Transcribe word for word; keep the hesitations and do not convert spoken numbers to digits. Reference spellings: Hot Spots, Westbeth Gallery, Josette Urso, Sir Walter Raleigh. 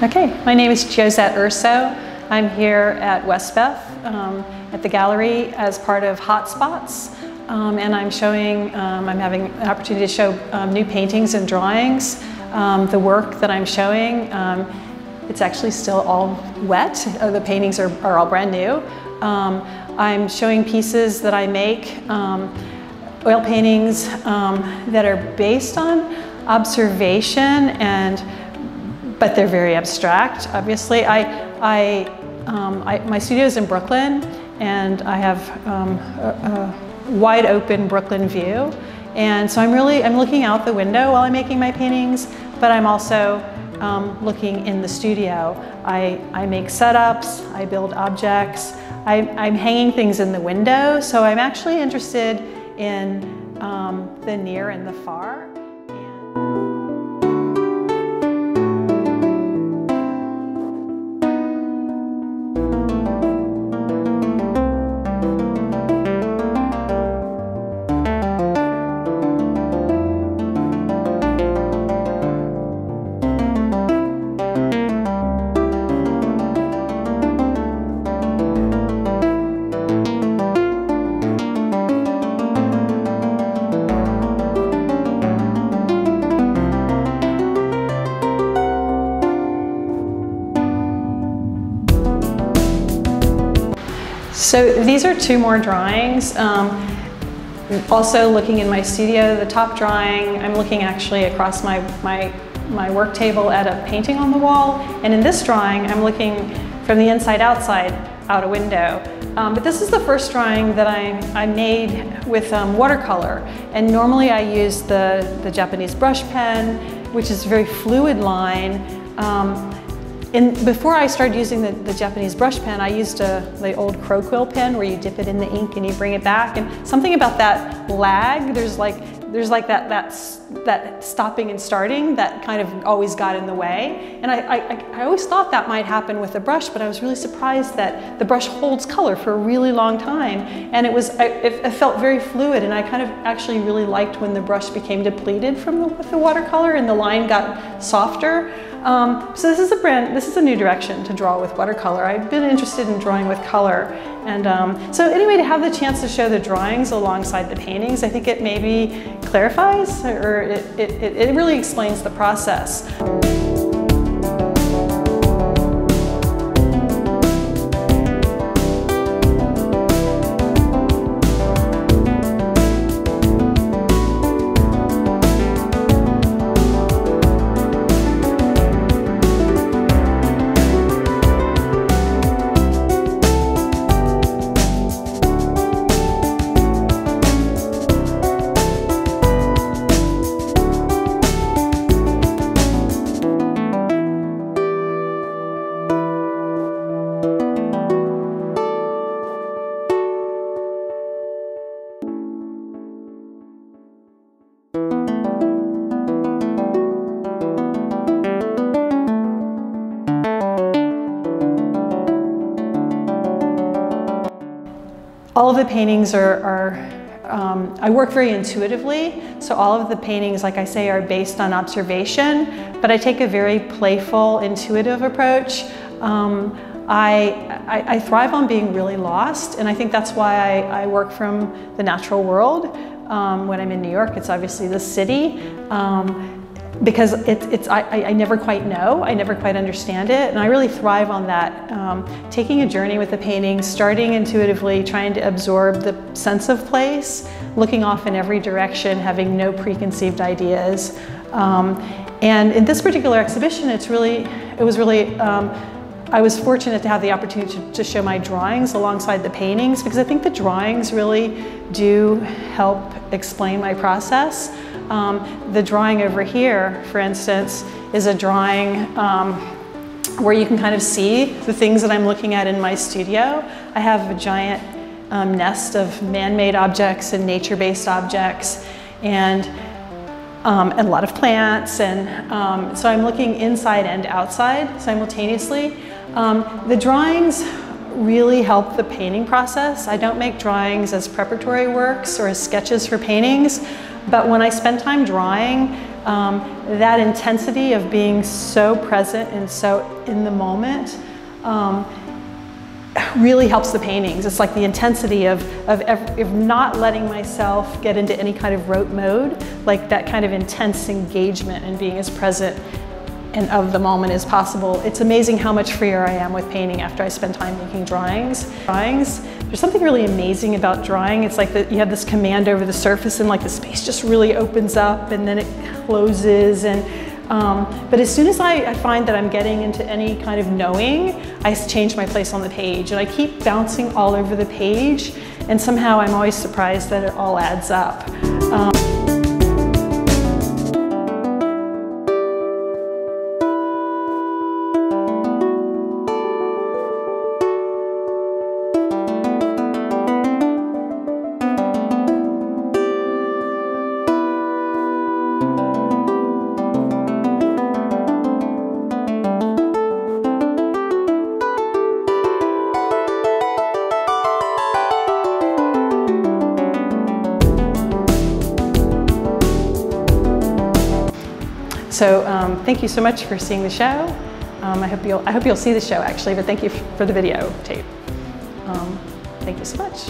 Okay, my name is Josette Urso. I'm here at Westbeth um, at the gallery as part of Hot Spots, um, and I'm showing, um, I'm having an opportunity to show um, new paintings and drawings. Um, the work that I'm showing, um, it's actually still all wet. Uh, the paintings are, are all brand new. Um, I'm showing pieces that I make, um, oil paintings um, that are based on observation and but they're very abstract, obviously. I, I, um, I, my studio is in Brooklyn, and I have um, a, a wide open Brooklyn view. And so I'm really, I'm looking out the window while I'm making my paintings, but I'm also um, looking in the studio. I, I make setups, I build objects, I, I'm hanging things in the window, so I'm actually interested in um, the near and the far. So these are two more drawings. Um, also looking in my studio, the top drawing, I'm looking actually across my, my, my work table at a painting on the wall. And in this drawing, I'm looking from the inside outside out a window. Um, but this is the first drawing that I, I made with um, watercolor. And normally I use the, the Japanese brush pen, which is a very fluid line. Um, And before I started using the, the Japanese brush pen, I used a, the old crow quill pen where you dip it in the ink and you bring it back. And something about that lag, there's like, there's like that, that, that stopping and starting that kind of always got in the way. And I, I, I always thought that might happen with the brush, but I was really surprised that the brush holds color for a really long time. And it, was, I, it, it felt very fluid, and I kind of actually really liked when the brush became depleted from the, with the watercolor and the line got softer. Um, so this is a brand, this is a new direction to draw with watercolor. I've been interested in drawing with color, and um, so anyway, to have the chance to show the drawings alongside the paintings, I think it maybe clarifies, or it, it, it really explains the process. All of the paintings are, are um, I work very intuitively, so all of the paintings, like I say, are based on observation, but I take a very playful, intuitive approach. Um, I, I, I thrive on being really lost, and I think that's why I, I work from the natural world. Um, when I'm in New York, it's obviously the city, um, because it, it's, I, I never quite know, I never quite understand it, and I really thrive on that. Um, taking a journey with the painting, starting intuitively, trying to absorb the sense of place, looking off in every direction, having no preconceived ideas. Um, and in this particular exhibition, it's really, it was really, um, I was fortunate to have the opportunity to, to show my drawings alongside the paintings, because I think the drawings really do help explain my process. Um, the drawing over here, for instance, is a drawing um, where you can kind of see the things that I'm looking at in my studio. I have a giant um, nest of man-made objects and nature-based objects, and Um, and a lot of plants, and um, so I'm looking inside and outside simultaneously. Um, the drawings really help the painting process. I don't make drawings as preparatory works or as sketches for paintings, but when I spend time drawing, um, that intensity of being so present and so in the moment um, really helps the paintings. It's like the intensity of, of, of not letting myself get into any kind of rote mode, like that kind of intense engagement and being as present and of the moment as possible. It's amazing how much freer I am with painting after I spend time making drawings. Drawings, there's something really amazing about drawing. It's like the, you have this command over the surface and like the space just really opens up and then it closes. And um, but as soon as I, I find that I'm getting into any kind of knowing, I change my place on the page and I keep bouncing all over the page, and somehow I'm always surprised that it all adds up. Um, So um, thank you so much for seeing the show. Um, I hope you'll I hope you'll see the show actually, but thank you for the video tape. Um, thank you so much.